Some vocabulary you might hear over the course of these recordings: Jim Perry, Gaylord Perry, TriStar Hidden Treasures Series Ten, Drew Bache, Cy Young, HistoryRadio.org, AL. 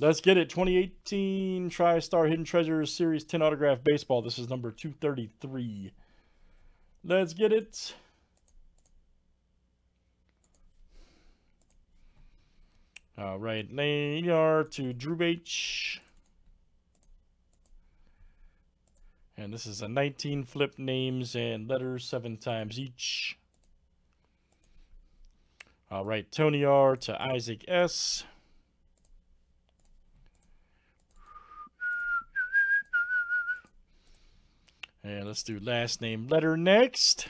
Let's get it. 2018 TriStar Hidden Treasures Series 10 Autograph Baseball. This is number 233. Let's get it. All right. Lanyard to Drew Bache. And this is a 19 flip, names and letters 7 times each. All right. Tony R to Isaac S. And let's do last name letter next.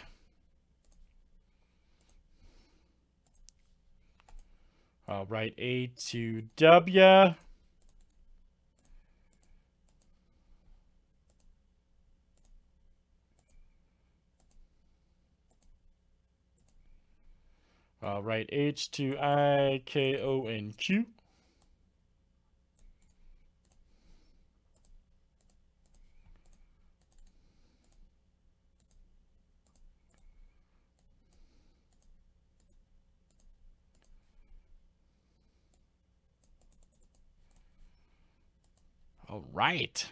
All right, A to W. All right, H to I, K, O, and Q. All right.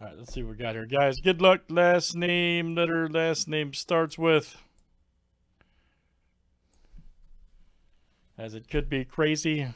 All right, let's see what we got here, guys. Good luck. Last name, letter, last name starts with. As it could be crazy.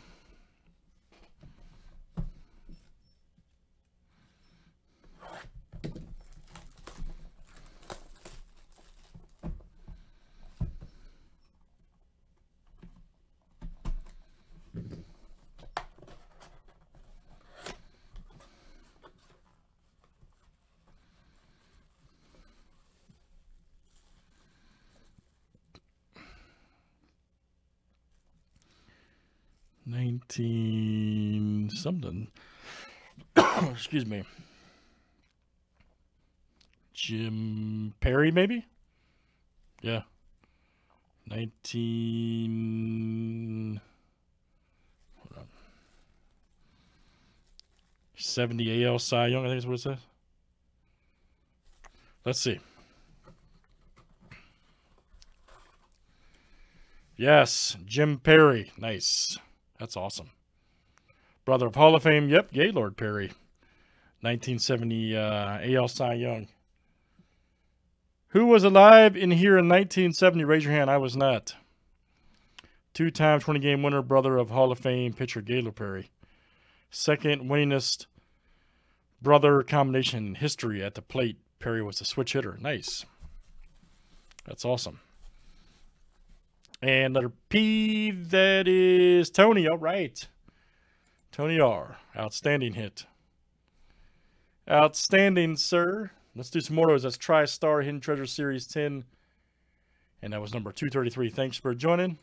Something. Excuse me. Jim Perry, maybe? Yeah. 19... Hold on. 70 AL Cy Young, I think is what it says. Let's see. Yes, Jim Perry. Nice. That's awesome. Brother of Hall of Fame. Yep, Gaylord Perry. 1970 AL Cy Young. Who was alive in here in 1970? Raise your hand. I was not. 2-time 20-game winner, brother of Hall of Fame pitcher Gaylord Perry. Second winningest brother combination in history at the plate. Perry was a switch hitter. Nice. That's awesome. And letter P, that is Tony. All right. Tony R. Outstanding hit. Outstanding, sir. Let's do some more of those. That's TriStar Hidden Treasure Series 10. And that was number 233. Thanks for joining.